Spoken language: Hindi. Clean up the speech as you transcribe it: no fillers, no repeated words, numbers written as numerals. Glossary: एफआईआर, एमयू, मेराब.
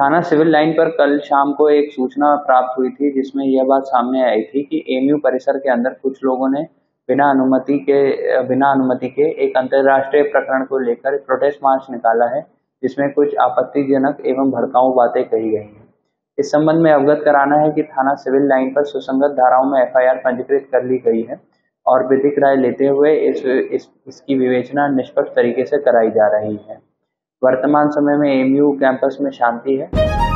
थाना सिविल लाइन पर कल शाम को एक सूचना प्राप्त हुई थी जिसमें यह बात सामने आई थी कि एमयू परिसर के अंदर कुछ लोगों ने बिना अनुमति के एक अंतर्राष्ट्रीय प्रकरण को लेकर प्रोटेस्ट मार्च निकाला है, जिसमें कुछ आपत्तिजनक एवं भड़काऊ बातें कही गई हैं। इस संबंध में अवगत कराना है कि थाना सिविल लाइन पर सुसंगत धाराओं में एफआईआर पंजीकृत कर ली गई है और प्रतिक्रिया लेते हुए इसकी विवेचना निष्पक्ष तरीके से कराई जा रही है। वर्तमान समय में एमयू कैंपस में शांति है।